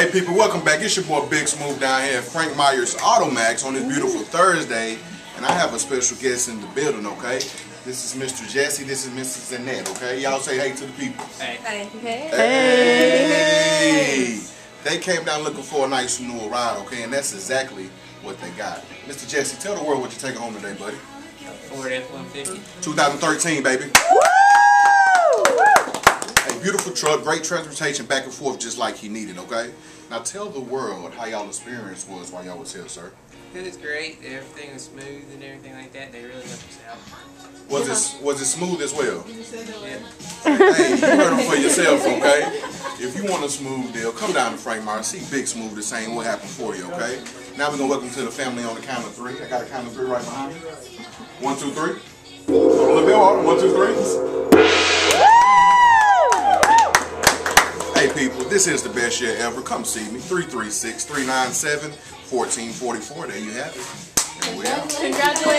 Hey people, welcome back. It's your boy Big Smooth down here at Frank Myers Auto Maxx on this beautiful Thursday, and I have a special guest in the building, okay? This is Mr. Jesse, this is Mrs. Annette, okay? Y'all say hey to the people. Hey. Hey. Hey. Hey. They came down looking for a nice new ride, okay? And that's exactly what they got. Mr. Jesse, tell the world what you're taking home today, buddy. Ford F-150. 2013, baby. Beautiful truck, great transportation back and forth just like he needed, okay? Now tell the world how y'all experience was while y'all was here, sir. It was great. Everything was smooth and everything like that. They really helped us out. Was it smooth as well? Yeah. Hey, you heard them for yourself, okay? If you want a smooth deal, come down to Frank Myers, see Big Smooth the same, what happened for you, okay? Now we're gonna welcome to the family on the count of three. I got a count of three right behind me. 1, 2, 3. A little bit harder. 1, 2, 3. Hey people, this is the best year ever. Come see me. 336-397-1444. There you have it. And we out. Congratulations.